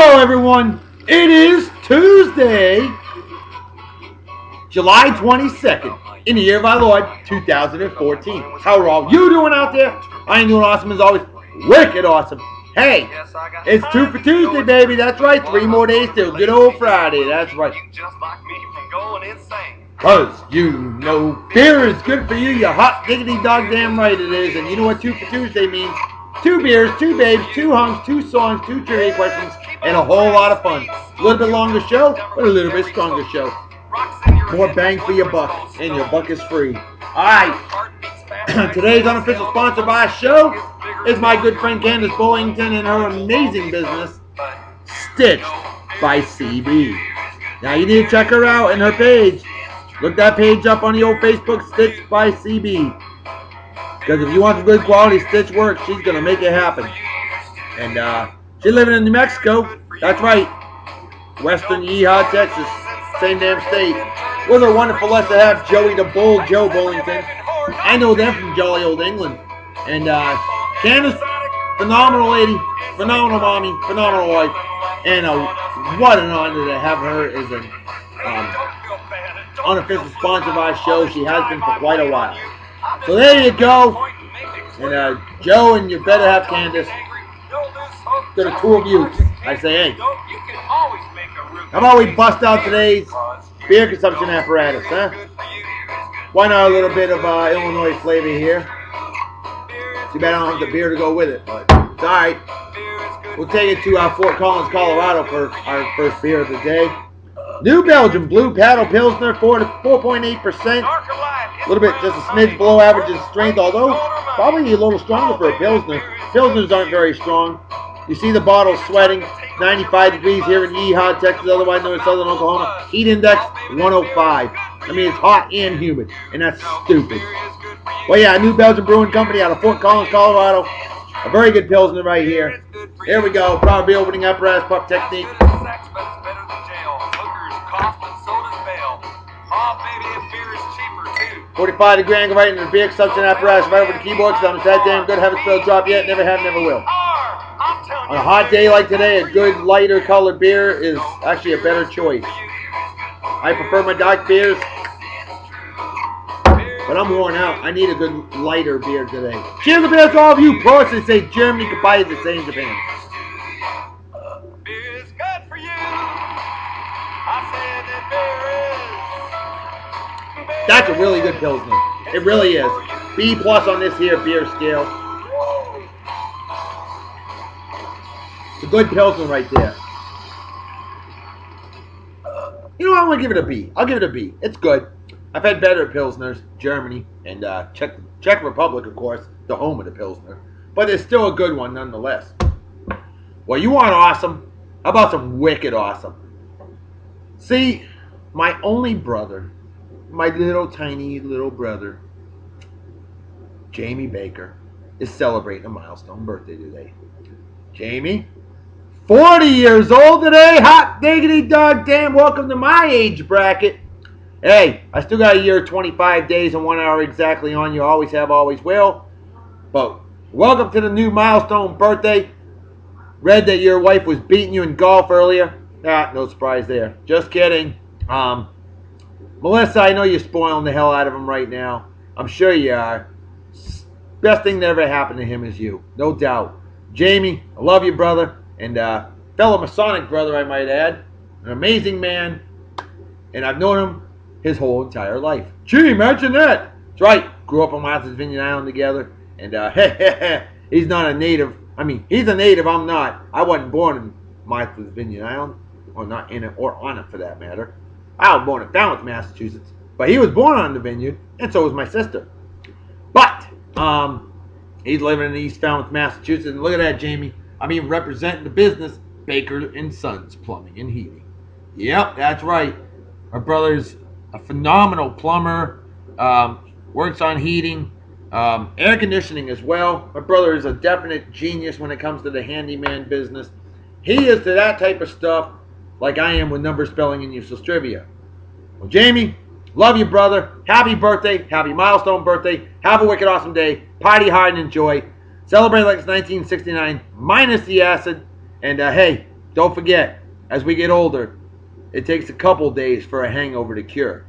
Hello everyone, it is Tuesday, July 22nd, in the year of our Lord, 2014. How are all you doing out there? I am doing awesome as always, wicked awesome. Hey, it's 2 for Tuesday, baby, that's right, 3 more days till good old Friday, that's right. Cause you know beer is good for you, you hot diggity dog damn right it is, and you know what 2 for Tuesday means? 2 beers, 2 babes, 2 hunks, 2 songs, 2 trivia questions, and a whole lot of fun. A little bit longer show, but a little bit stronger show. More bang for your buck, and your buck is free. Alright, today's unofficial sponsor of our show is my good friend Candice Bullington and her amazing business, Stitched by CB. Now you need to check her out and her page. Look that page up on the old Facebook, Stitched by CB. Because if you want some good quality stitch work, she's going to make it happen. And she's living in New Mexico. That's right. Western Yeehaw, Texas. Same damn state. What a wonderful us to have Joey the Bull, Joe Bullington. I know them from jolly old England. And Candace, phenomenal lady, phenomenal mommy, phenomenal wife. And what an honor to have her as an unofficial sponsor of our show. She has been for quite a while. So there you go, and Joe and you better have Candace, to the two of you, I say hey, how about we bust out today's beer consumption apparatus, huh? Why not a little bit of Illinois flavor here? Too bad I don't have the beer to go with it, but it's alright. We'll take it to Fort Collins, Colorado for our first beer of the day. New Belgium Blue Paddle Pilsner, 4.8%. A little bit, just a smidge below average in strength, although probably a little stronger for a Pilsner. Pilsners aren't very strong. You see the bottle sweating, 95 degrees here in Yeehaw, Texas, otherwise known as Southern Oklahoma. Heat index, 105. I mean, it's hot and humid, and that's stupid. Well, yeah, New Belgium Brewing Company out of Fort Collins, Colorado. A very good Pilsner right here. Here we go, probably opening up brass pup technique. Oh, baby, beer is cheaper, too. 45 degree angle right into the beer consumption apparatus right over the keyboard because I'm that damn good. Haven't spelled drop yet. Never have, never will. On a hot day like today, a good lighter colored beer is actually a better choice. I prefer my dark beers, but I'm worn out. I need a good lighter beer today. Cheers to beer to all of you. Prost, they say Germany, goodbye to the same Japan. Beer is good for you. I said that beer is. That's a really good Pilsner. It really is. B+ on this here beer scale. It's a good Pilsner right there. You know what? I'm going to give it a B. I'll give it a B. It's good. I've had better Pilsners. Germany and Czech Republic, of course. The home of the Pilsner. But it's still a good one nonetheless. Well, you want awesome? How about some wicked awesome? See, my only brother... My little tiny little brother, Jamie Baker, is celebrating a milestone birthday today. Jamie, 40 years old today. Hot diggity dog damn. Welcome to my age bracket. Hey, I still got a year, 25 days, and 1 hour exactly on you. Always have, always will. But welcome to the new milestone birthday. Read that your wife was beating you in golf earlier. Ah, no surprise there. Just kidding. Melissa, I know you're spoiling the hell out of him right now. I'm sure you are. Best thing that ever happened to him is you. No doubt. Jamie, I love you, brother. And fellow Masonic brother, I might add. An amazing man. And I've known him his whole entire life. Gee, imagine that. That's right. Grew up on Martha's Vineyard Island together. And he's not a native. I mean, he's a native. I'm not. I wasn't born in Martha's Vineyard Island. Or not in it, or on it for that matter. I was born in Falmouth, Massachusetts, but he was born on the vineyard, and so was my sister. But he's living in East Falmouth, Massachusetts, and look at that, Jamie. I mean, representing the business, Baker & Sons Plumbing and Heating. Yep, that's right. Our brother's a phenomenal plumber, works on heating, air conditioning as well. My brother is a definite genius when it comes to the handyman business. He is to that type of stuff. Like I am with number spelling and useless trivia. Well, Jamie, love you, brother. Happy birthday. Happy milestone birthday. Have a wicked awesome day. Party hard and enjoy. Celebrate like it's 1969 minus the acid. And hey, Don't forget, as we get older, it takes a couple days for a hangover to cure.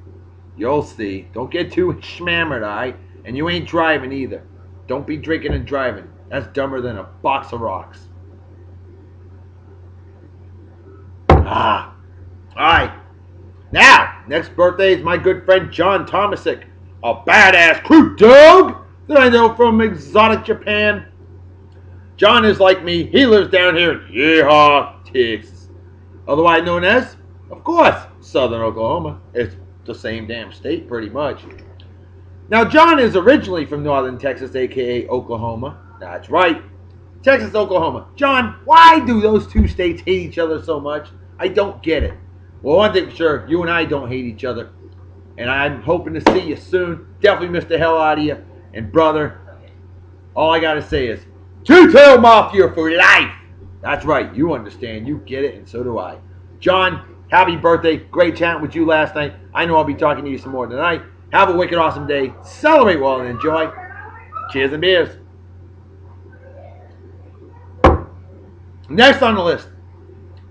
You'll see. Don't get too schmammered, aight? And you ain't driving either. Don't be drinking and driving. That's dumber than a box of rocks. Ah. Alright. Now, next birthday is my good friend John Tomasic, a badass crew dog that I know from exotic Japan. John is like me. He lives down here in Yeehaw, Texas, otherwise known as, of course, Southern Oklahoma. It's the same damn state, pretty much. Now, John is originally from northern Texas, a.k.a. Oklahoma. That's right. Texas, Oklahoma. John, why do those two states hate each other so much? I don't get it. Well, one thing for sure, you and I don't hate each other. And I'm hoping to see you soon. Definitely miss the hell out of you. And brother, all I got to say is, Two-Tail Mafia for life. That's right. You understand. You get it, and so do I. John, happy birthday. Great chatting with you last night. I know I'll be talking to you some more tonight. Have a wicked awesome day. Celebrate well and enjoy. Cheers and beers. Next on the list,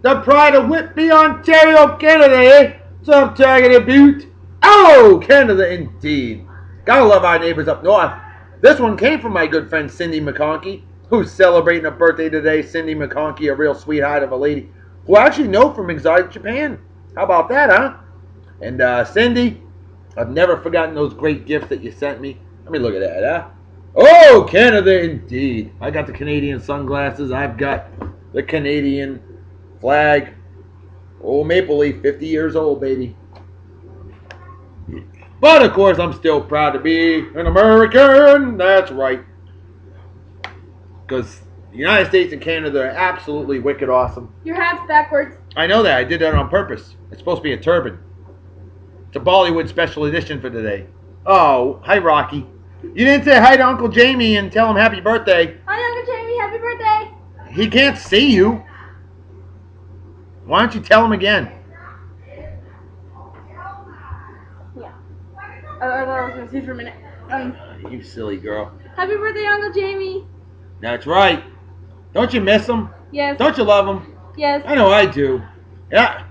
the pride of Whitby, Ontario, Canada. Some targeted butte. Oh, Canada indeed. Gotta love our neighbors up north. This one came from my good friend Cindy McConkey, who's celebrating a birthday today. Cindy McConkey, a real sweetheart of a lady, who I actually know from exotic Japan. How about that, huh? And Cindy, I've never forgotten those great gifts that you sent me. I mean, look at that, huh? Oh, Canada indeed. I got the Canadian sunglasses. I've got the Canadian flag. Old Maple Leaf, 50 years old, baby. But, of course, I'm still proud to be an American. That's right. Because the United States and Canada are absolutely wicked awesome. Your hat's backwards. I know that. I did that on purpose. It's supposed to be a turban. It's a Bollywood special edition for today. Oh, hi, Rocky. You didn't say hi to Uncle Jamie and tell him happy birthday. Hi, Uncle Jamie. Happy birthday. He can't see you. Why don't you tell him again? I thought I was going to see for a minute. You silly girl. Happy birthday, Uncle Jamie. That's right. Don't you miss him? Yes. Don't you love him? Yes. I know I do. Yeah.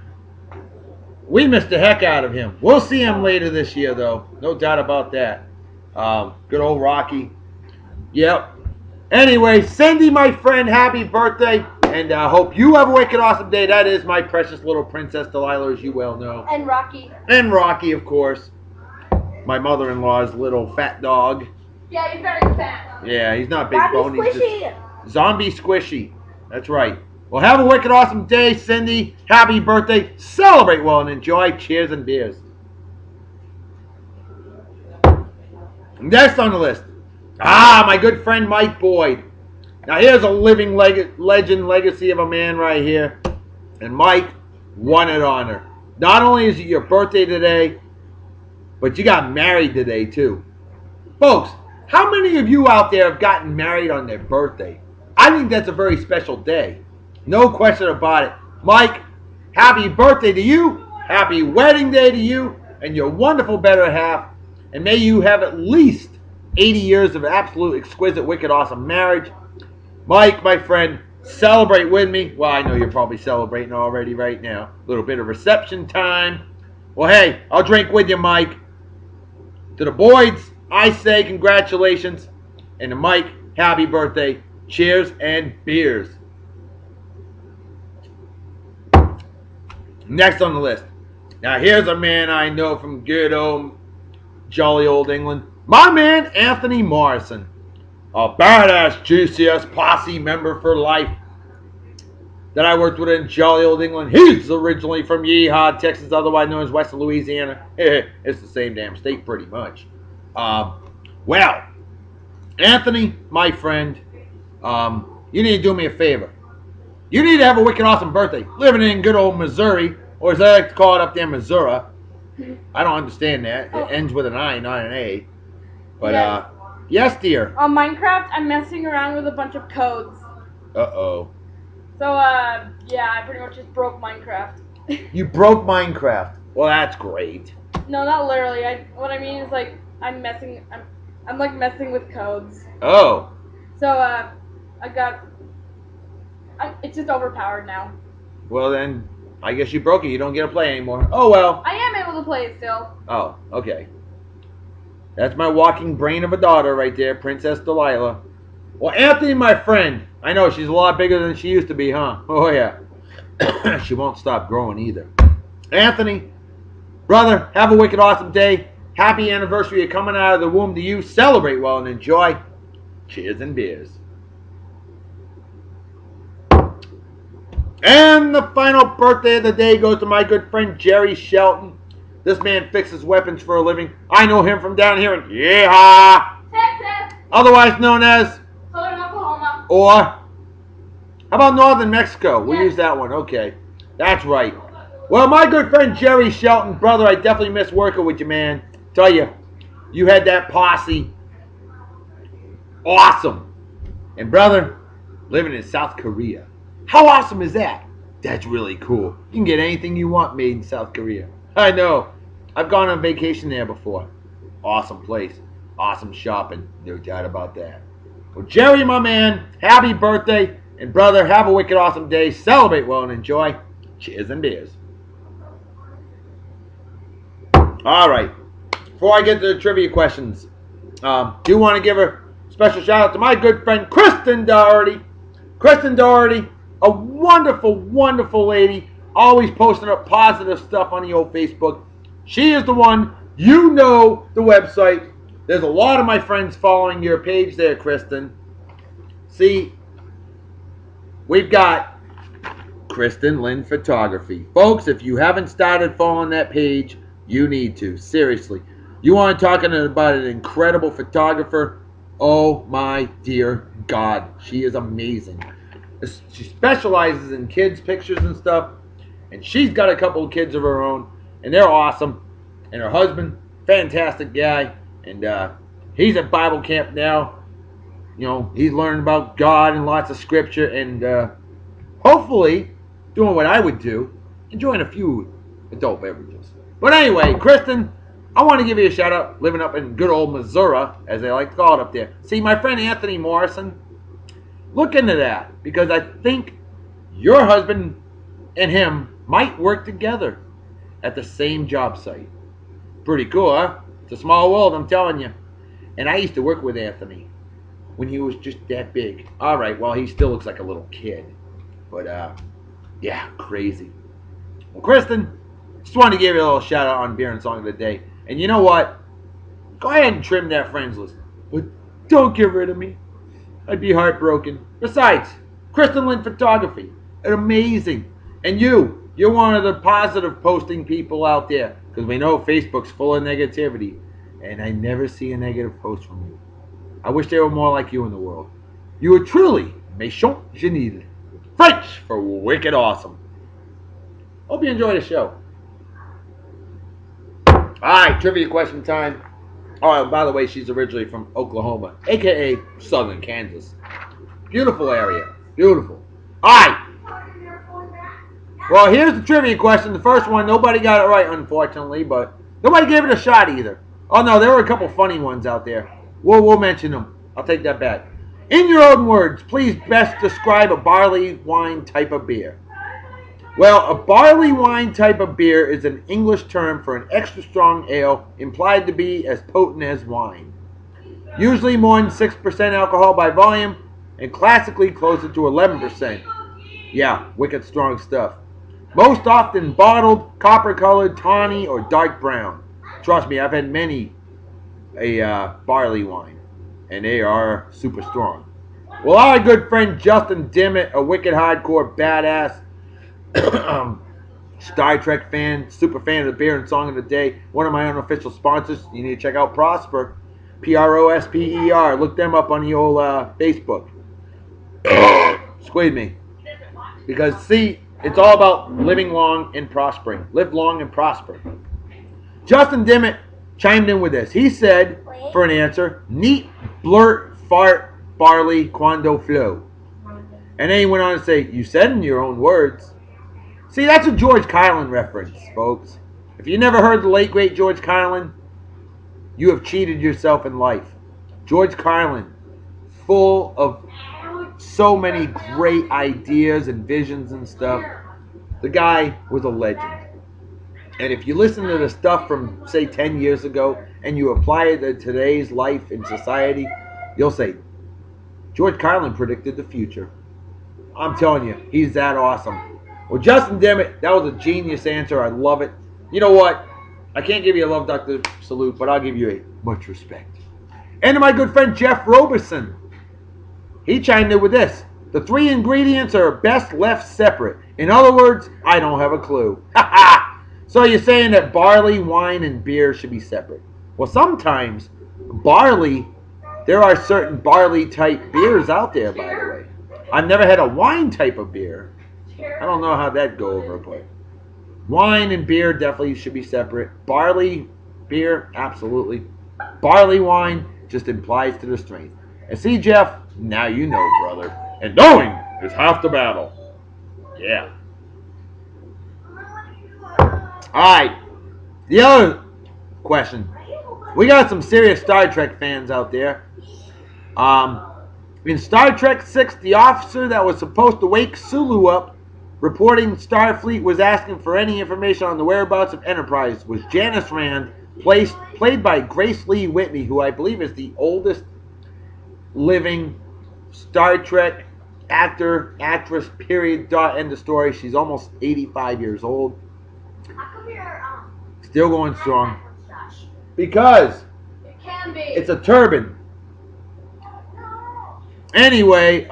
We missed the heck out of him. We'll see him later this year, though. No doubt about that. Good old Rocky. Yep. Anyway, Cindy, my friend, happy birthday. And I hope you have a wicked awesome day. That is my precious little princess Delilah, as you well know. And Rocky. And Rocky, of course. My mother-in-law's little fat dog. Yeah, he's very fat. Yeah, he's not big bone. He's just zombie squishy. That's right. Well, have a wicked awesome day, Cindy. Happy birthday. Celebrate well and enjoy. Cheers and beers. Next on the list. Ah, my good friend Mike Boyd. Now, here's a living legacy of a man right here. And Mike won it on her. Not only is it your birthday today, but you got married today, too. Folks, how many of you out there have gotten married on their birthday? I think that's a very special day. No question about it. Mike, happy birthday to you. Happy wedding day to you and your wonderful better half. And may you have at least 80 years of absolute, exquisite, wicked, awesome marriage. Mike, my friend, celebrate with me. Well, I know you're probably celebrating already right now. A little bit of reception time. Well, hey, I'll drink with you, Mike. To the Boyds, I say congratulations. And to Mike, happy birthday. Cheers and beers. Next on the list. Now, here's a man I know from good old, jolly old England. My man, Anthony Morrison. A badass GCS posse member for life that I worked with in jolly old England. He's originally from Yeehaw, Texas, otherwise known as Western Louisiana. It's the same damn state, pretty much. Well, Anthony, my friend, you need to do me a favor. You need to have a wicked awesome birthday. Living in good old Missouri, or as I like to call it up there, Missouri. I don't understand that. It ends with an I, not an A. But, yes. Yes, dear. On Minecraft, I'm messing around with a bunch of codes. Uh-oh. So, yeah, I pretty much just broke Minecraft. You broke Minecraft? Well, that's great. No, not literally. What I mean is, like, I'm like, messing with codes. Oh. So, I got... it's just overpowered now. Well, then, I guess you broke it. You don't get to play anymore. Oh, well. I am able to play it still. Oh, okay. That's my walking brain of a daughter right there, Princess Delilah. Well, Anthony, my friend. I know, she's a lot bigger than she used to be, huh? Oh, yeah. She won't stop growing either. Anthony, brother, have a wicked awesome day. Happy anniversary of coming out of the womb to you. Celebrate well and enjoy. Cheers and beers. And the final birthday of the day goes to my good friend Jerry Shelton. This man fixes weapons for a living. I know him from down here in Yeehaw, Texas, otherwise known as Southern Oklahoma. Or how about northern Mexico? We'll use that one. Okay, that's right. Well, my good friend Jerry Shelton, brother, I definitely miss working with you, man. Tell you, you had that posse. Awesome. And brother, living in South Korea. How awesome is that? That's really cool. You can get anything you want made in South Korea. I know. I've gone on vacation there before. Awesome place. Awesome shopping. No doubt about that. Well, Jerry, my man, happy birthday. And brother, have a wicked awesome day. Celebrate well and enjoy. Cheers and beers. All right. Before I get to the trivia questions, do want to give a special shout out to my good friend Kristen Doherty. Kristen Doherty. A wonderful, wonderful lady, always posting up positive stuff on the old Facebook. She is the one, you know the website. There's a lot of my friends following your page there, Kristen. See, we've got Kristen Lynn Photography. Folks, if you haven't started following that page, you need to. Seriously. You want to talk about an incredible photographer? Oh, my dear God. She is amazing. She specializes in kids' pictures and stuff, and she's got a couple of kids of her own, and they're awesome. And her husband, fantastic guy, and he's at Bible camp now. You know, he's learning about God and lots of scripture, and hopefully doing what I would do, enjoying a few adult beverages. But anyway, Kristen, I want to give you a shout out, living up in good old Missouri, as they like to call it up there. See, my friend Anthony Morrison. Look into that, because I think your husband and him might work together at the same job site. Pretty cool, huh? It's a small world, I'm telling you. And I used to work with Anthony when he was just that big. All right, well, he still looks like a little kid. But, yeah, crazy. Well, Kristen, just wanted to give you a little shout-out on Beer and Song of the Day. And you know what? Go ahead and trim that friends list. But don't get rid of me. I'd be heartbroken. Besides, Kristen Lynn Photography, amazing. And you're one of the positive posting people out there, because we know Facebook's full of negativity, and I never see a negative post from you. I wish there were more like you in the world. You are truly méchant génie. French for wicked awesome. Hope you enjoy the show. All right, trivia question time. Oh, and by the way, she's originally from Oklahoma, a.k.a. southern Kansas. Beautiful area. Beautiful. All right. Well, here's the trivia question. The first one, nobody got it right, unfortunately, but nobody gave it a shot either. Oh, no, there were a couple funny ones out there. We'll mention them. I'll take that back. In your own words, please best describe a barley wine type of beer. Well, a barley wine type of beer is an English term for an extra strong ale implied to be as potent as wine. Usually more than 6% alcohol by volume and classically closer to 11%. Yeah, wicked strong stuff. Most often bottled, copper-colored, tawny, or dark brown. Trust me, I've had many a barley wine, and they are super strong. Well, our good friend Justin Dimmitt, a wicked hardcore badass, Star Trek fan, super fan of the Beer and Song of the Day, one of my unofficial sponsors. You need to check out Prosper, Prosper. Look them up on the old Facebook. Squeeze me, because see, it's all about living long and prospering. Live long and prosper. Justin Dimmitt chimed in with this. He said, for an answer, neat, blurt, fart, barley, quando flow. And then he went on to say, you said in your own words. See, that's a George Carlin reference, folks. If you never heard the late, great George Carlin, you have cheated yourself in life. George Carlin, full of so many great ideas and visions and stuff. The guy was a legend. And if you listen to the stuff from, say, 10 years ago, and you apply it to today's life and society, you'll say, George Carlin predicted the future. I'm telling you, he's that awesome. Well, Justin Dimmitt, that was a genius answer. I love it. You know what? I can't give you a love doctor salute, but I'll give you a much respect. And to my good friend Jeff Roberson, he chimed in with this. The three ingredients are best left separate. In other words, I don't have a clue. Ha ha! So you're saying that barley, wine, and beer should be separate. Well, sometimes barley, there are certain barley-type beers out there, by the way. I've never had a wine type of beer. I don't know how that'd go over, but wine and beer definitely should be separate. Barley, beer, absolutely. Barley wine just implies to the strength. And see, Jeff, now you know, brother. And knowing is half the battle. Yeah. Alright. The other question. We got some serious Star Trek fans out there. In Star Trek VI, the officer that was supposed to wake Sulu up reporting Starfleet was asking for any information on the whereabouts of Enterprise was Janice Rand, played by Grace Lee Whitney, who I believe is the oldest living Star Trek actor, actress, period, dot, end of story. She's almost 85 years old. Still going strong. Because it's a turban. Anyway,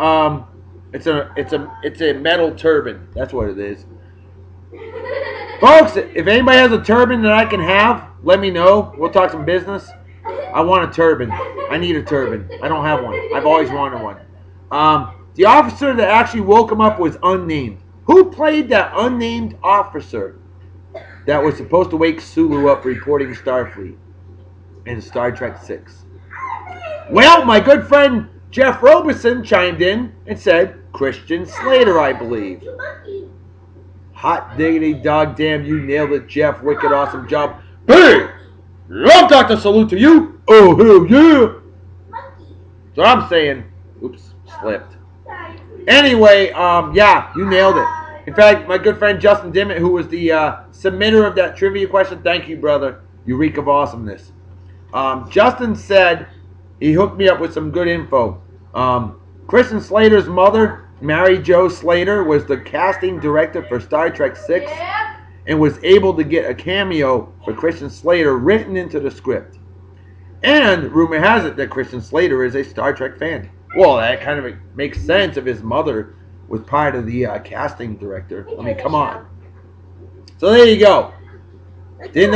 it's a metal turban. That's what it is. Folks, if anybody has a turban that I can have, let me know. We'll talk some business. I want a turban. I need a turban. I don't have one. I've always wanted one. The officer that actually woke him up was unnamed. Who played that unnamed officer that was supposed to wake Sulu up reporting Starfleet in Star Trek VI? Well, my good friend Jeff Roberson chimed in and said, Christian Slater, I believe. Hot diggity dog damn, you nailed it, Jeff. Wicked awesome job. Hey! Love Doctor Salute to you. Oh, hell yeah. So I'm saying, oops, slipped. Anyway, yeah, you nailed it. In fact, my good friend Justin Dimmitt, who was the submitter of that trivia question, thank you, brother. You reek of awesomeness. Justin said, he hooked me up with some good info. Kristen Slater's mother, Mary Jo Slater, was the casting director for Star Trek VI, yeah, and was able to get a cameo for Christian Slater written into the script. And rumor has it that Christian Slater is a Star Trek fan. Well, that kind of makes sense if his mother was part of the casting director. I mean, come on. So there you go. Didn't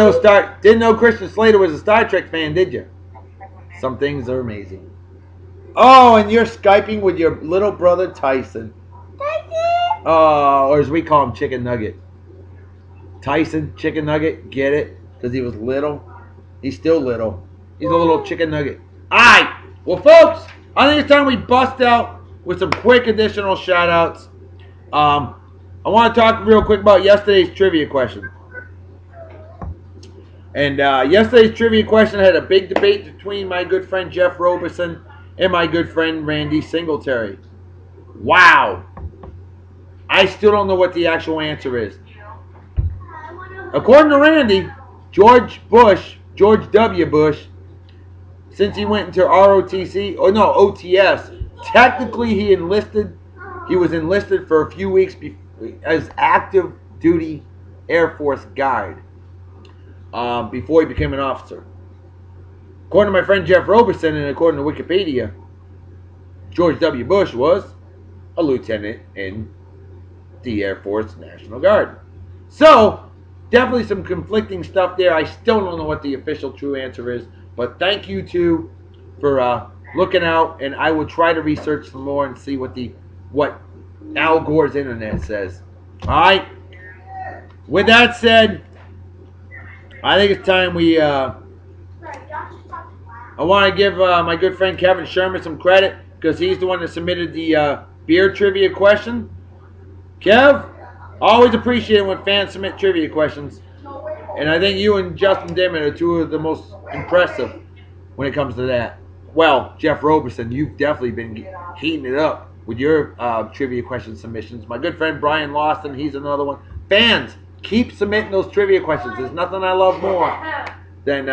know Christian Slater was a Star Trek fan, did you? Some things are amazing. Oh, and you're Skyping with your little brother Tyson. Tyson! Or as we call him, Chicken Nugget. Tyson, Chicken Nugget, get it? Because he was little. He's still little. He's a little chicken nugget. Alright! Well, folks, I think it's time we bust out with some quick additional shout-outs. I want to talk real quick about yesterday's trivia question. And yesterday's trivia question had a big debate between my good friend Jeff Roberson and my good friend Randy Singletary. Wow. I still don't know what the actual answer is. According to Randy, George W. Bush, since he went into OTS, technically he was enlisted for a few weeks as active duty Air Force guide. Before he became an officer. According to my friend Jeff Roberson and according to Wikipedia, George W. Bush was a lieutenant in the Air Force National Guard. So, definitely some conflicting stuff there. I still don't know what the official true answer is, but thank you two for looking out, and I will try to research some more and see what Al Gore's internet says. Alright, with that said, I think it's time we, I want to give my good friend Kevin Sherman some credit because he's the one that submitted the beer trivia question. Kev, always appreciate it when fans submit trivia questions. And I think you and Justin Dimmitt are two of the most impressive when it comes to that. Well, Jeff Roberson, you've definitely been heating it up with your trivia question submissions. My good friend Brian Lawson, he's another one. Fans, keep submitting those trivia questions. There's nothing I love more than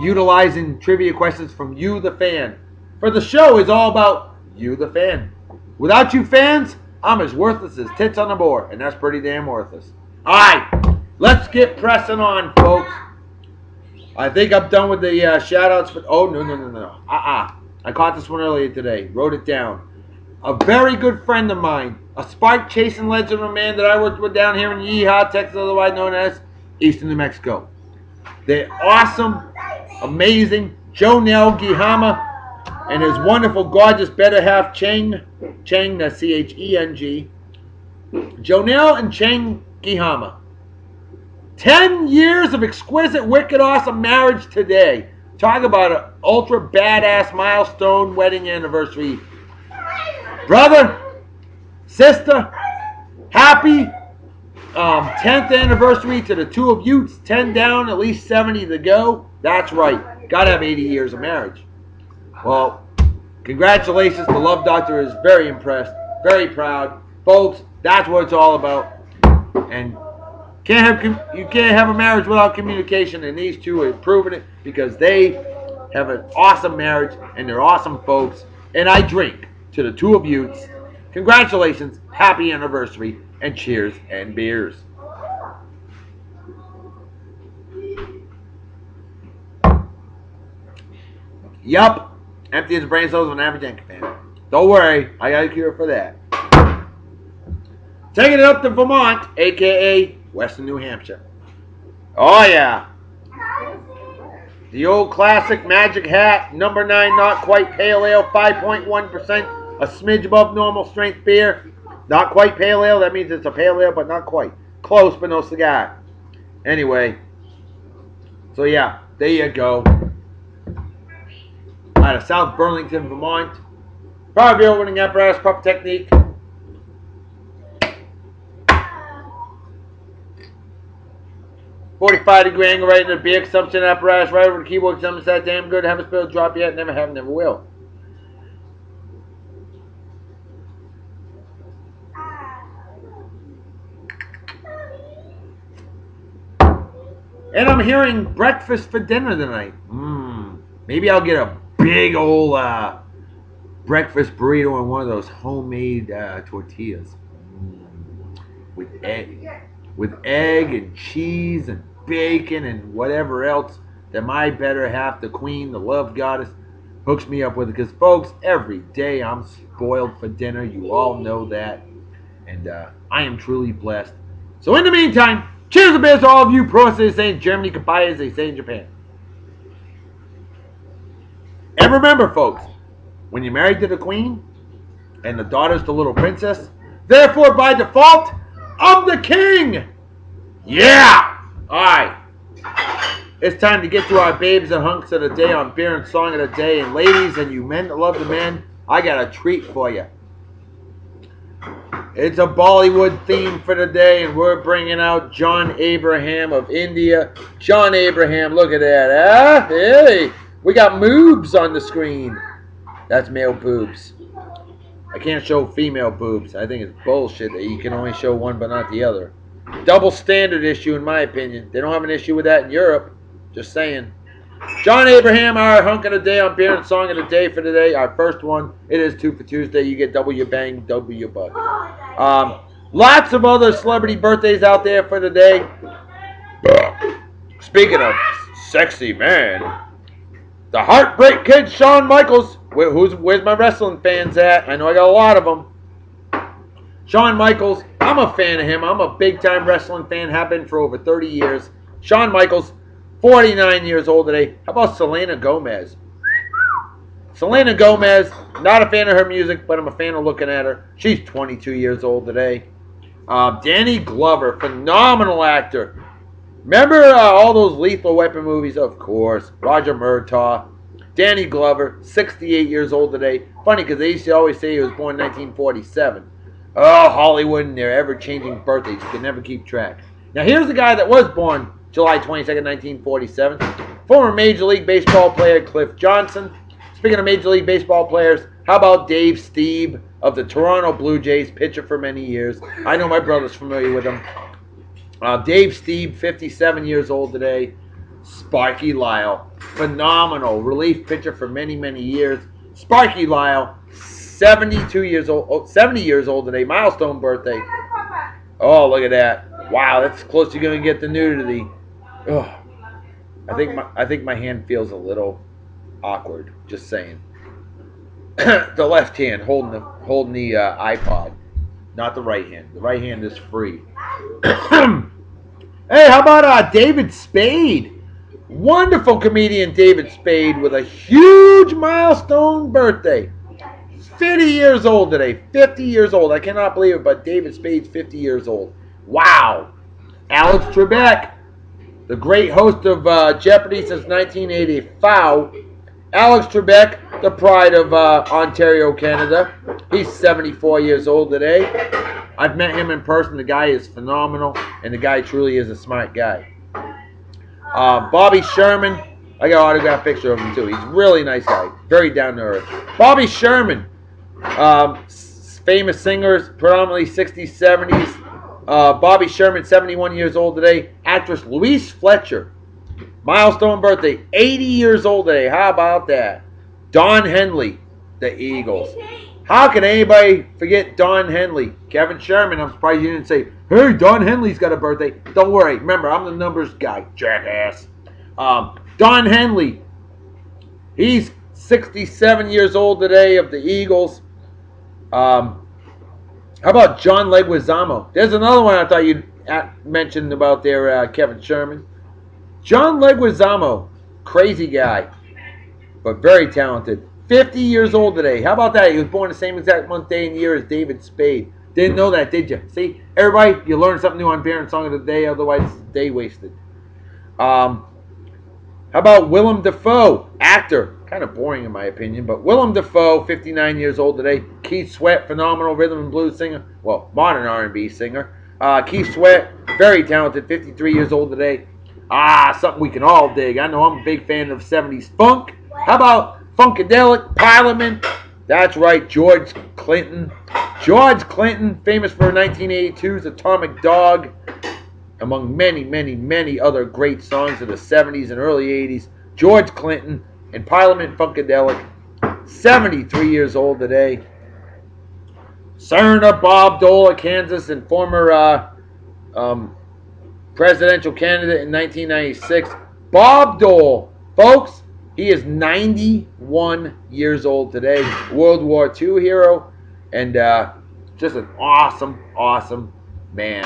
utilizing trivia questions from you, the fan. For the show is all about you, the fan. Without you fans, I'm as worthless as tits on the board, and that's pretty damn worthless. All right, let's get pressing on, folks. I think I'm done with the shout-outs. Oh, no. I caught this one earlier today. Wrote it down. A very good friend of mine, a spike-chasing legend of a man that I worked with down here in Yeehaw, Texas, otherwise known as Eastern New Mexico. The awesome, amazing Jonel Gihama and his wonderful, gorgeous, better half, Cheng, that's C-H-E-N-G. Jonel and Cheng Gihama. 10 years of exquisite, wicked, awesome marriage today. Talk about an ultra badass milestone wedding anniversary. Brother, sister, happy 10th anniversary to the two of you. It's 10 down, at least 70 to go. That's right. Gotta have 80 years of marriage. Well, congratulations. The Love Doctor is very impressed, very proud. Folks, that's what it's all about. And you can't have a marriage without communication, and these two are proving it because they have an awesome marriage, and they're awesome folks. And I drink to the two of you. Congratulations, happy anniversary, and cheers and beers. Yup. Empty his brain cells on an average Yankee fan. Don't worry, I got a cure for that. Taking it up to Vermont, a.k.a. Western New Hampshire. Oh, yeah. The old classic Magic Hat, number 9 Not Quite Pale Ale, 5.1%, a smidge above normal strength beer. Not quite pale ale, that means it's a pale ale, but not quite. Close, but no cigar. Anyway, so yeah, there you go. Out of South Burlington, Vermont. Power beer opening apparatus, pup technique. $45 degree angle right into the beer consumption apparatus, right over the keyboard consumption. That damn good. Haven't spilled a drop yet. Never have, never will. And I'm hearing breakfast for dinner tonight. Maybe I'll get a big old breakfast burrito and one of those homemade tortillas with egg and cheese and bacon and whatever else that my better half, the queen, the love goddess, hooks me up with. Because, folks, every day I'm spoiled for dinner. You all know that. And I am truly blessed. So, in the meantime, cheers and beers to all of you. Prost, they say in Germany. Goodbye, as they say in Japan. And remember, folks, when you're married to the queen and the daughter's the little princess, therefore, by default, I'm the king! Yeah! Alright. It's time to get to our babes and hunks of the day on beer and song of the day. And ladies and you men that love the men, I got a treat for you. It's a Bollywood theme for the day, and we're bringing out John Abraham of India. John Abraham, look at that. Hey! We got moobs on the screen. That's male boobs. I can't show female boobs. I think it's bullshit that you can only show one but not the other. Double standard issue, in my opinion. They don't have an issue with that in Europe. Just saying. John Abraham, our hunk of the day on beer and song of the day for today. Our first one. It is 2 for Tuesday. You get double your bang, double your buck. Lots of other celebrity birthdays out there for today. Speaking of sexy man, the Heartbreak Kid, Shawn Michaels. Where's my wrestling fans at? I know I got a lot of them. Shawn Michaels, I'm a fan of him. I'm a big-time wrestling fan. Have been for over 30 years. Shawn Michaels, 49 years old today. How about Selena Gomez? Selena Gomez, not a fan of her music, but I'm a fan of looking at her. She's 22 years old today. Danny Glover, phenomenal actor. Remember all those Lethal Weapon movies? Of course. Roger Murtaugh. Danny Glover, 68 years old today. Funny because they used to always say he was born in 1947. Oh, Hollywood and their ever-changing birthdays. You can never keep track. Now, here's the guy that was born July 22nd, 1947. Former Major League Baseball player Cliff Johnson. Speaking of Major League Baseball players, how about Dave Stieb of the Toronto Blue Jays, pitcher for many years. I know my brother's familiar with him. Dave Stieb, 57 years old today. Sparky Lyle, phenomenal relief pitcher for many, many years. Sparky Lyle, 72 years old, 70 years old today, milestone birthday. Oh, look at that. Wow, that's close you're going to get the nudity. Ugh. I think my hand feels a little awkward, just saying. The left hand holding the iPod, not the right hand. The right hand is free. Hey, how about David Spade? Wonderful comedian David Spade with a huge milestone birthday. 50 years old today. 50 years old. I cannot believe it, but David Spade's 50 years old. Wow. Alex Trebek, the great host of Jeopardy since 1985. Alex Trebek, the pride of Ontario, Canada. He's 74 years old today. I've met him in person. The guy is phenomenal, and the guy truly is a smart guy. Bobby Sherman. I got an autographed picture of him, too. He's a really nice guy. Very down to earth. Bobby Sherman. Famous singers, predominantly 60s, 70s. Bobby Sherman, 71 years old today. Actress Louise Fletcher. Milestone birthday, 80 years old today. How about that? Don Henley, the Eagles. How can anybody forget Don Henley? Kevin Sherman, I'm surprised you didn't say, hey, Don Henley's got a birthday. Don't worry. Remember, I'm the numbers guy, jackass. Don Henley, he's 67 years old today of the Eagles. How about John Leguizamo? There's another one I thought you mentioned about there, Kevin Sherman. John Leguizamo, crazy guy, but very talented. 50 years old today. How about that? He was born the same exact month, day, and year as David Spade. Didn't know that, did you? See, everybody, you learn something new on Parent Song of the Day, otherwise it's a day wasted. How about Willem Dafoe, actor? Kind of boring in my opinion, but Willem Dafoe, 59 years old today. Keith Sweat, phenomenal rhythm and blues singer. Well, modern R&B singer. Keith Sweat, very talented, 53 years old today. Ah, something we can all dig. I know I'm a big fan of 70s funk. How about Funkadelic, Parliament? That's right, George Clinton. George Clinton, famous for 1982's Atomic Dog, among many, many, many other great songs of the 70s and early 80s. George Clinton and Parliament Funkadelic, 73 years old today. Senator Bob Dole of Kansas and former presidential candidate in 1996, Bob Dole. Folks, he is 91 years old today. World War II hero and just an awesome, awesome man.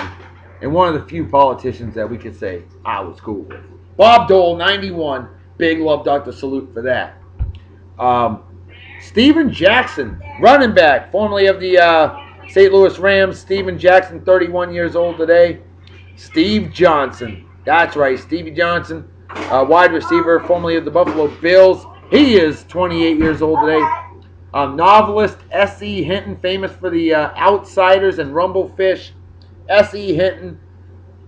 And one of the few politicians that we could say I was cool with. Bob Dole, 91. Big Love Doctor salute for that. Steven Jackson, running back, formerly of the St. Louis Rams. Steven Jackson, 31 years old today. Steve Johnson. That's right, Stevie Johnson, wide receiver, formerly of the Buffalo Bills. He is 28 years old today. Novelist S.E. Hinton, famous for the Outsiders and Rumblefish. S.E. Hinton,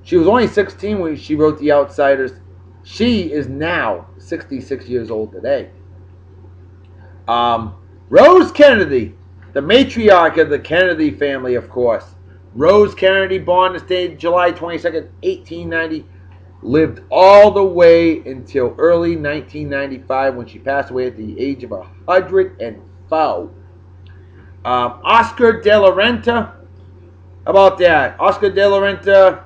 she was only 16 when she wrote the Outsiders. She is now 66 years old today. Rose Kennedy, the matriarch of the Kennedy family, of course. Rose Kennedy, born this day, July 22nd, 1890, lived all the way until early 1995 when she passed away at the age of 104. Oscar De La Renta, about that. Oscar De La Renta,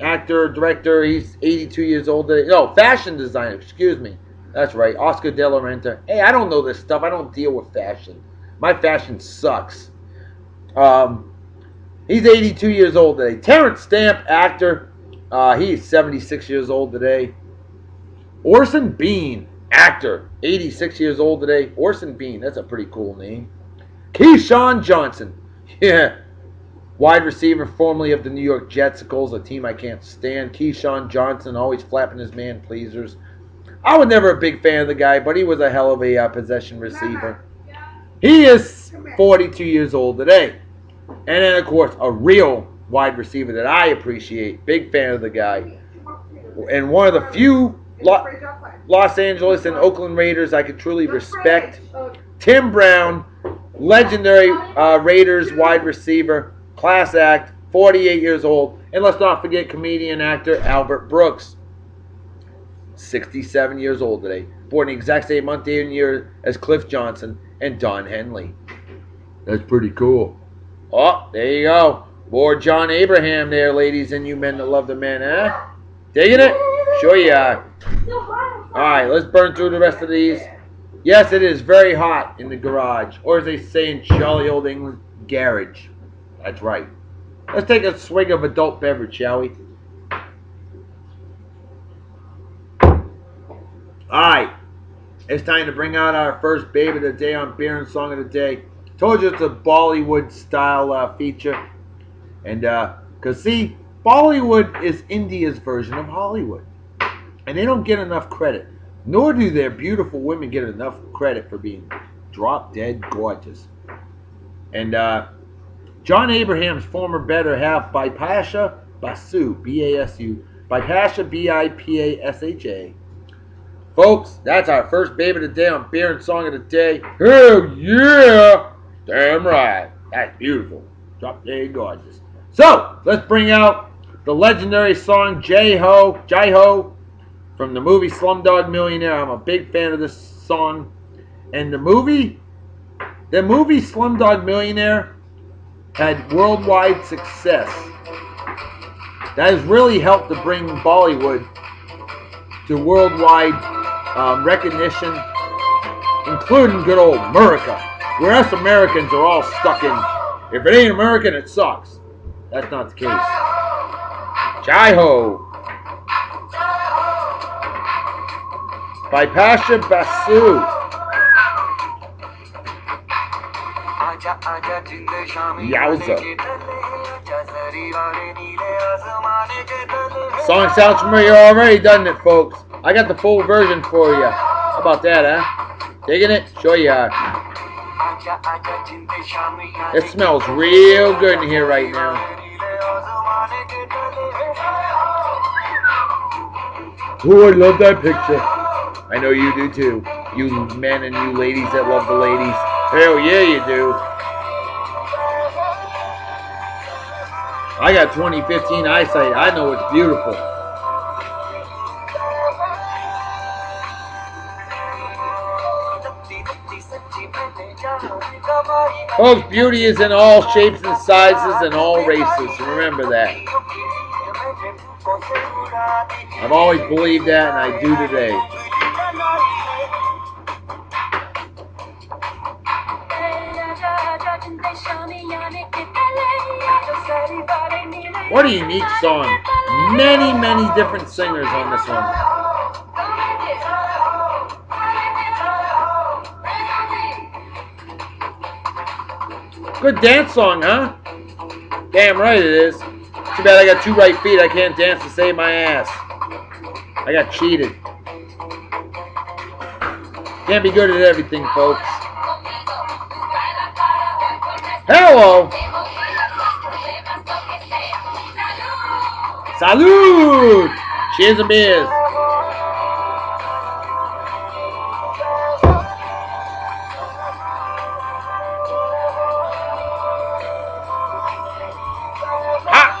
actor, director, he's 82 years old today. No, fashion designer, excuse me. That's right, Oscar De La Renta. Hey, I don't know this stuff. I don't deal with fashion. My fashion sucks. He's 82 years old today. Terrence Stamp, actor. He's 76 years old today. Orson Bean, actor. 86 years old today. Orson Bean, that's a pretty cool name. Keyshawn Johnson. Yeah. Wide receiver, formerly of the New York Jetsicles, a team I can't stand. Keyshawn Johnson, always flapping his man pleasers. I was never a big fan of the guy, but he was a hell of a possession receiver. He is 42 years old today. And then, of course, a real wide receiver that I appreciate. Big fan of the guy. And one of the few Los Angeles and Oakland Raiders I could truly respect. Tim Brown, legendary Raiders wide receiver. Class act. 48 years old. And let's not forget comedian actor Albert Brooks, 67 years old today, born the exact same month and year as Cliff Johnson and Don Henley. That's pretty cool. Oh, there you go. More John Abraham there, ladies, and you men that love the men, eh? Digging it? Sure you are. All right, let's burn through the rest of these. Yes, it is very hot in the garage, or as they say in jolly old England, garage. That's right. Let's take a swig of adult beverage, shall we? Alright, it's time to bring out our first babe of the day on Beer and Song of the Day. Told you it's a Bollywood style feature. And, because see, Bollywood is India's version of Hollywood. And they don't get enough credit. Nor do their beautiful women get enough credit for being drop dead gorgeous. And, John Abraham's former better half, Bipasha Basu, B-A-S-U, Bipasha, B-I-P-A-S-H-A. Folks, that's our first babe of the day on Beer and Song of the Day. Hell yeah! Damn right. That's beautiful. Drop dead gorgeous. So, let's bring out the legendary song Jai-Ho, Jai-Ho, from the movie Slumdog Millionaire. I'm a big fan of this song. And the movie Slumdog Millionaire had worldwide success. That has really helped to bring Bollywood to worldwide recognition, including good old America, where us Americans are all stuck in, if it ain't American, it sucks. That's not the case. Jai-Ho. Bipasha Basu. Yowza. Song sounds familiar already, doesn't it, folks? I got the full version for you. How about that, huh? Digging it? Sure you are. It smells real good in here right now. Oh, I love that picture. I know you do too. You men and you ladies that love the ladies. Hell yeah, you do. I got 20/15 eyesight. I know it's beautiful. Folks, beauty is in all shapes and sizes and all races. Remember that. I've always believed that, and I do today. What a unique song. Many, many different singers on this one. Good dance song, huh? Damn right it is. Too bad I got two right feet. I can't dance to save my ass. I got cheated. Can't be good at everything, folks. Hello! Salud! Cheers and beers.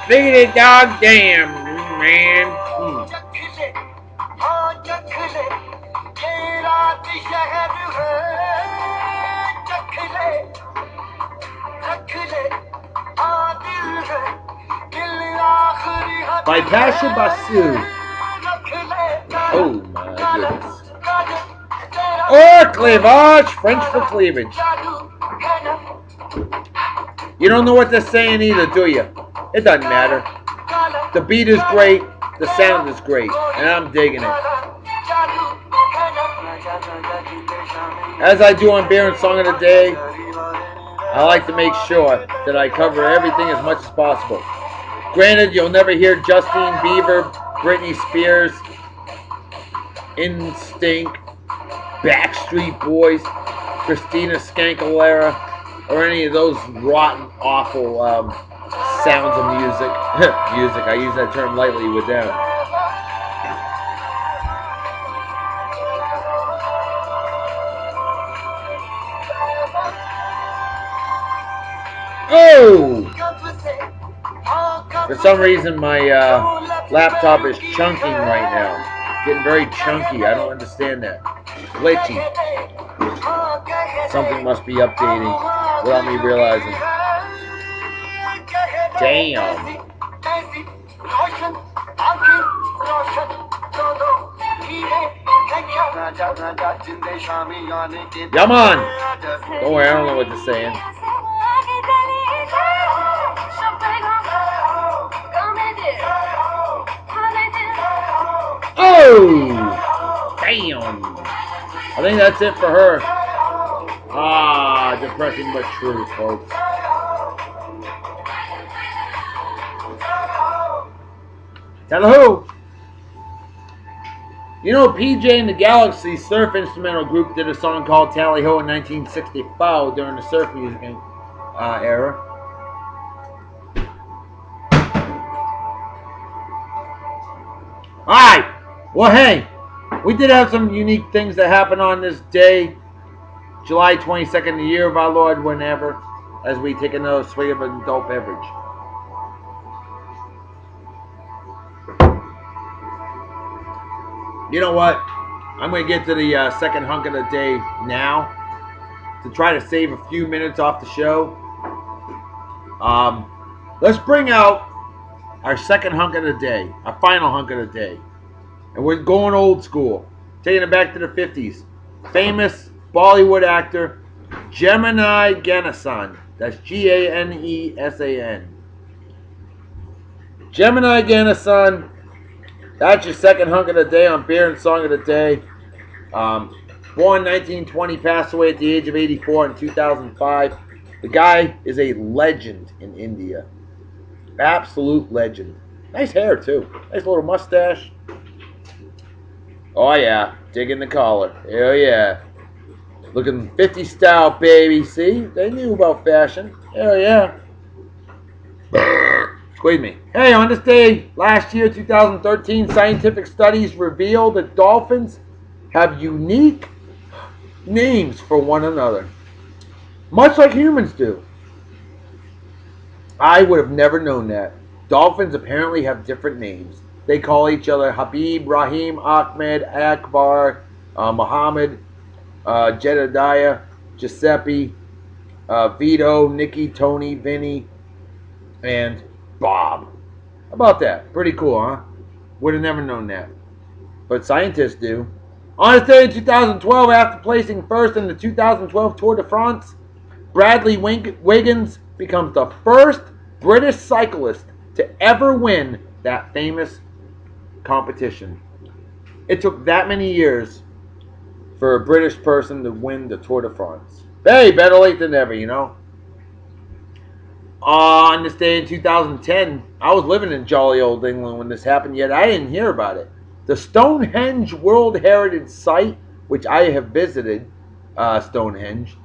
Biggity dog damn, man. By Bipasha Basu. Oh my goodness. Or cleavage, French for cleavage. You don't know what they're saying either, do you? It doesn't matter. The beat is great. The sound is great. And I'm digging it. As I do on Beer and Song of the Day, I like to make sure that I cover everything as much as possible. Granted, you'll never hear Justin Bieber, Britney Spears, Instinct, Backstreet Boys, Christina Scancalera, or any of those rotten, awful sounds of music. Music, I use that term lightly with them. Oh! For some reason, my laptop is chunking right now. Getting very chunky. I don't understand that. Glitchy. Something must be updating without me realizing. Damn. Come on! Don't worry, I don't know what they're saying. Oh! Damn! I think that's it for her. Ah, depressing but true, folks. Tell who? You know, PJ and the Galaxy Surf Instrumental Group did a song called Tally Ho in 1965 during the surf music era. Alright! Well, hey, we did have some unique things that happened on this day, July 22nd, the year of our Lord, whenever, as we take another swig of an adult beverage. You know what? I'm going to get to the second hunk of the day now to try to save a few minutes off the show. Let's bring out our second hunk of the day, our final hunk of the day. And we're going old school, taking it back to the 50s. Famous Bollywood actor Gemini Ganesan. That's G-A-N-E-S-A-N. Gemini Ganesan. That's your second hunk of the day on Beer and Song of the Day. Born 1920, passed away at the age of 84 in 2005. The guy is a legend in India. Absolute legend. Nice hair, too. Nice little mustache. Oh, yeah. Digging the collar. Oh, yeah. Looking 50 style, baby. See? They knew about fashion. Oh, yeah. Excuse me. Hey, on this day, last year, 2013, scientific studies revealed that dolphins have unique names for one another, much like humans do. I would have never known that. Dolphins apparently have different names. They call each other Habib, Rahim, Ahmed, Akbar, Muhammad, Jedediah, Giuseppe, Vito, Nikki, Tony, Vinny, and Bob. How about that? Pretty cool, huh? Would have never known that. But scientists do. On this day in 2012, after placing first in the 2012 Tour de France, Bradley Wiggins becomes the first British cyclist to ever win that famous competition. It took that many years for a British person to win the Tour de France. Hey, better late than never, you know? On this day in 2010, I was living in jolly old England when this happened, yet I didn't hear about it. The Stonehenge World Heritage Site, which I have visited, Stonehenge,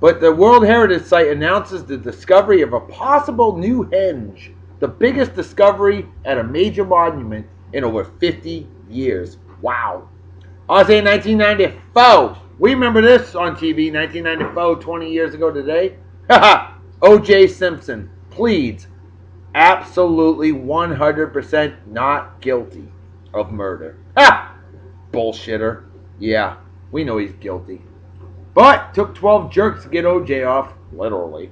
but the World Heritage Site announces the discovery of a possible new henge, the biggest discovery at a major monument in over 50 years. Wow. On this day in 1994, we remember this on TV, 1994, 20 years ago today. Haha. O.J. Simpson pleads absolutely 100% not guilty of murder. Ha! Bullshitter. Yeah, we know he's guilty. But took 12 jerks to get O.J. off, literally.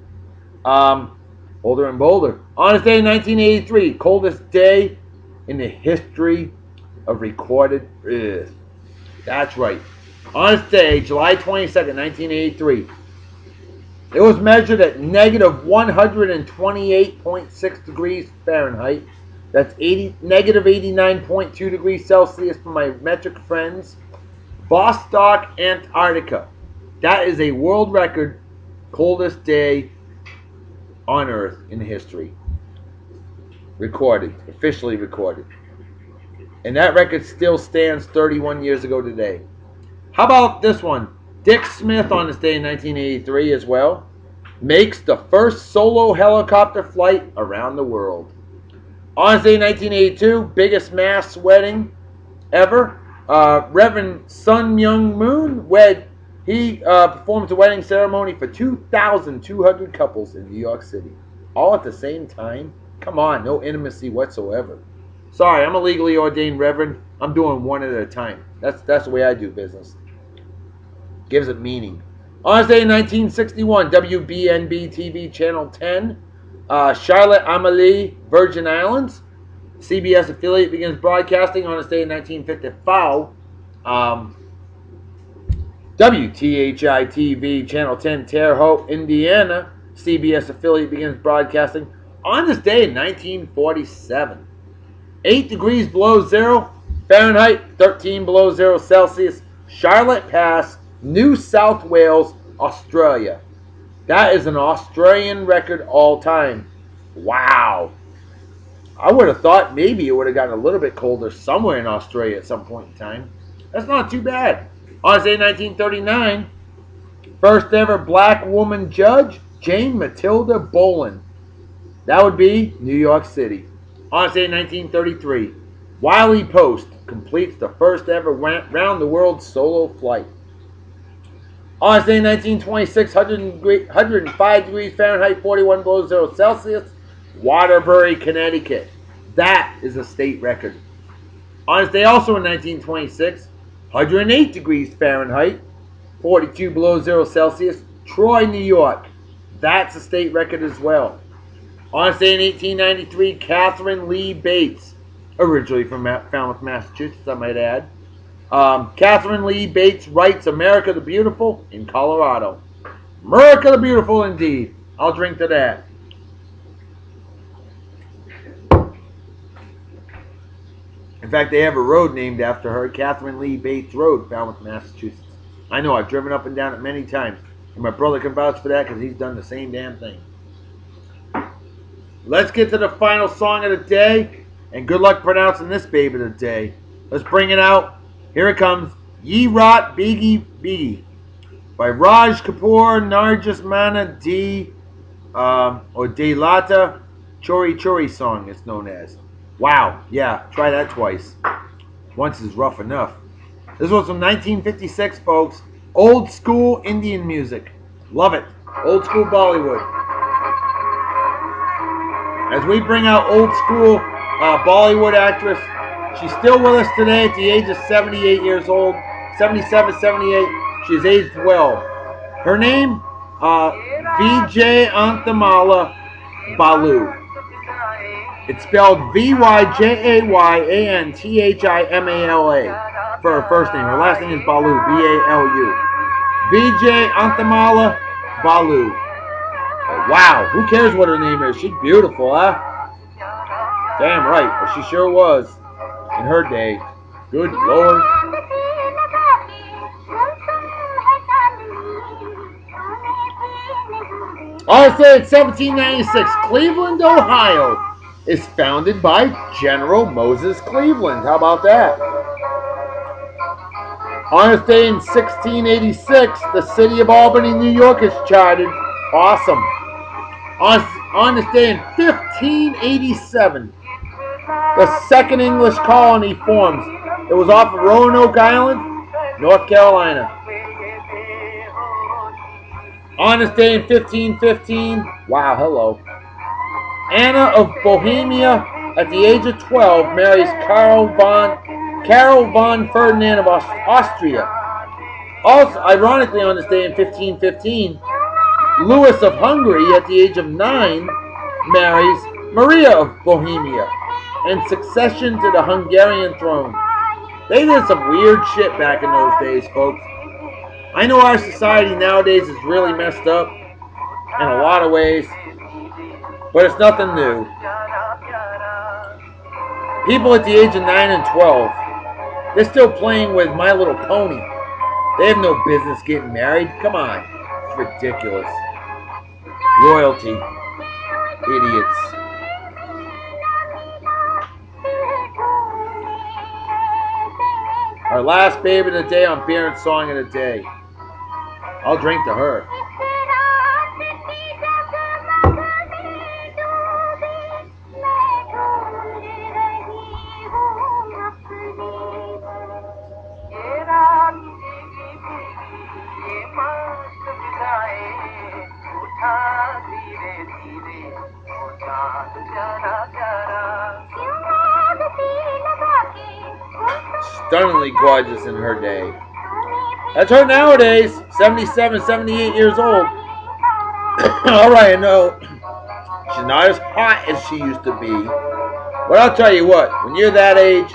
Older and bolder. On this day in 1983, coldest day in the history of recorded... Ugh. That's right. On this day, July 22nd, 1983... It was measured at negative 128.6 degrees Fahrenheit. That's negative 89.2 degrees Celsius for my metric friends. Vostok, Antarctica. That is a world record, coldest day on Earth in history. Recorded, officially recorded. And that record still stands 31 years ago today. How about this one? Dick Smith, on this day in 1983 as well, makes the first solo helicopter flight around the world. On this day in 1982, biggest mass wedding ever. Reverend Sun Myung Moon performs a wedding ceremony for 2,200 couples in New York City, all at the same time. Come on, no intimacy whatsoever. Sorry, I'm a legally ordained reverend. I'm doing one at a time. That's the way I do business. Gives it meaning. On day 1961, WBNB TV Channel 10, Charlotte Amalie, Virgin Islands. CBS affiliate begins broadcasting on this day in 1955. WTHI-TV Channel 10, Terre Haute, Indiana. CBS affiliate begins broadcasting on this day in 1947. 8 degrees below zero Fahrenheit, 13 below zero Celsius, Charlotte Pass, New South Wales, Australia. That is an Australian record all time. Wow. I would have thought maybe it would have gotten a little bit colder somewhere in Australia at some point in time. That's not too bad. On this day 1939, first ever black woman judge, Jane Matilda Boland. That would be New York City. On this day 1933, Wiley Post completes the first ever round-the-world solo flight. On this day 1926, 105 degrees Fahrenheit, 41 below zero Celsius, Waterbury, Connecticut. That is a state record. On this day also in 1926, 108 degrees Fahrenheit, 42 below zero Celsius, Troy, New York. That's a state record as well. On this day in 1893, Catherine Lee Bates, originally from Falmouth, Massachusetts, I might add. Catherine Lee Bates writes America the Beautiful in Colorado. America the Beautiful indeed. I'll drink to that. In fact, they have a road named after her, Catherine Lee Bates Road, Falmouth, Massachusetts. I know, I've driven up and down it many times. And my brother can vouch for that because he's done the same damn thing. Let's get to the final song of the day. And good luck pronouncing this baby today. Let's bring it out. Here it comes. Ye Rot Biggie Biggie by Raj Kapoor, Nargis Mana, or De Lata, Chori Chori song it's known as. Wow, yeah, try that twice. Once is rough enough. This was from 1956, folks. Old school Indian music. Love it. Old school Bollywood. As we bring out old school Bollywood actress. She's still with us today at the age of 78 years old. 77, 78. She's aged well. Her name? Vijay Anthamala Balu. It's spelled Vyjayanthamala for her first name. Her last name is Balu. B-A-L-U. Vijay Anthamala Balu. Oh, wow. Who cares what her name is? She's beautiful, huh? Damn right. But she sure was. In her day. Good Lord. Also in 1796, Cleveland, Ohio is founded by General Moses Cleveland. How about that? On this day in 1686, the city of Albany, New York is chartered. Awesome. On this day in 1587, the second English colony forms. It was off of Roanoke Island, North Carolina. On this day in 1515, wow, hello. Anna of Bohemia, at the age of 12, marries Karl von Ferdinand of Austria. Also, ironically, on this day in 1515, Louis of Hungary, at the age of 9, marries Maria of Bohemia. And succession to the Hungarian throne. They did some weird shit back in those days, folks. I know our society nowadays is really messed up in a lot of ways, but it's nothing new. People at the age of 9 and 12, they're still playing with My Little Pony. They have no business getting married. Come on. It's ridiculous. Royalty. Idiots. Our last babe of the day on Beer and Song of the Day. I'll drink to her. stunningly gorgeous in her day. That's her nowadays, 77, 78 years old. All right, I know she's not as hot as she used to be. But I'll tell you what, when you're that age,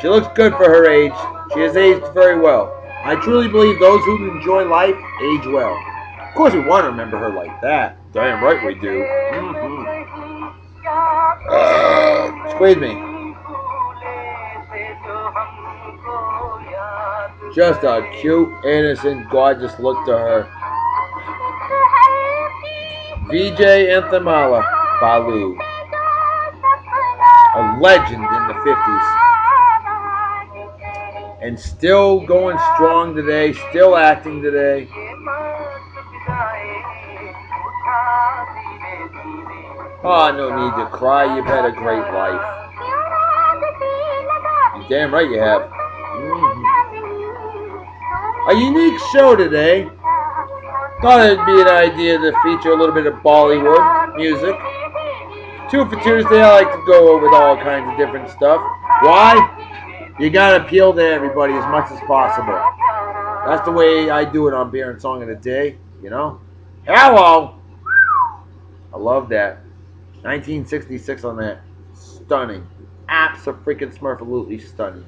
she looks good for her age. She has aged very well. I truly believe those who enjoy life age well. Of course, we want to remember her like that. Damn right we do. Squeeze me. Just a cute, innocent, gorgeous look to her. Vijay Anthemala Balu, a legend in the 50s. And still going strong today, still acting today. Oh, no need to cry, you've had a great life. You're damn right you have. A unique show today. Thought it'd be an idea to feature a little bit of Bollywood music. Two for Tuesday, I like to go over with all kinds of different stuff. Why? You gotta appeal to everybody as much as possible. That's the way I do it on Beer and Song of the Day, you know? Hello! I love that. 1966 on that. Stunning. Abso-freaking-smurfalutely stunning.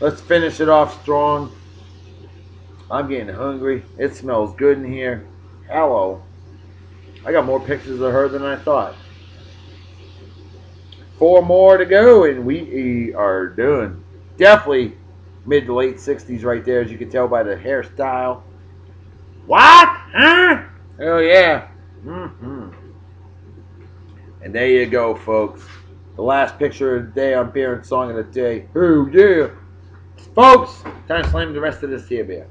Let's finish it off strong. I'm getting hungry. It smells good in here. Hello. I got more pictures of her than I thought. 4 more to go, and we are done. Definitely mid to late 60s right there, as you can tell by the hairstyle. What? Huh? Oh, yeah. Mm-hmm. And there you go, folks. The last picture of the day on Beer and Song of the Day. Oh, yeah. Folks, time to slam the rest of this here beer.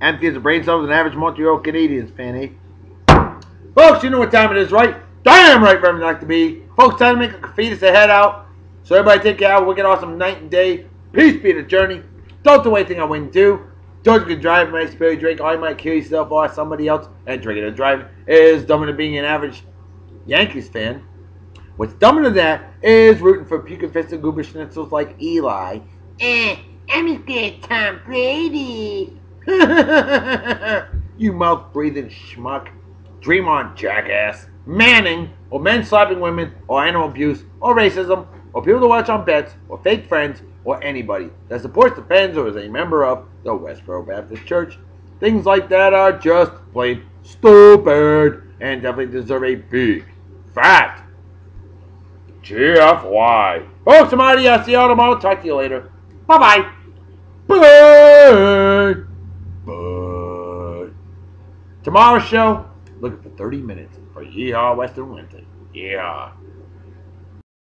Empty as the brain cells of an average Montreal Canadiens fan, eh? Folks, you know what time it is, right? Damn right, Reverend Dr. B. Folks, time to make a coffee to head out. So everybody take care. We'll get awesome night and day. Peace be the journey. Don't do anything I wouldn't do. Don't you can drive my spirit drink. Or you might kill yourself or somebody else. And drinking and driving is dumber than being an average Yankees fan. What's dumber than that is rooting for puke-fisted goober schnitzels like Eli. I'm scared Tom Brady. You mouth-breathing schmuck. Dream on, jackass. Manning, or men slapping women, or animal abuse, or racism, or people to watch on bets, or fake friends, or anybody that supports the fans or is a member of the Westboro Baptist Church. Things like that are just plain stupid and definitely deserve a big, fat GFY. Folks, I'm out of here. See y'all tomorrow. Talk to you later. Bye-bye. Bye. Bye. Tomorrow's show, looking for 30 minutes for Yeehaw Western Wednesday. Yeah.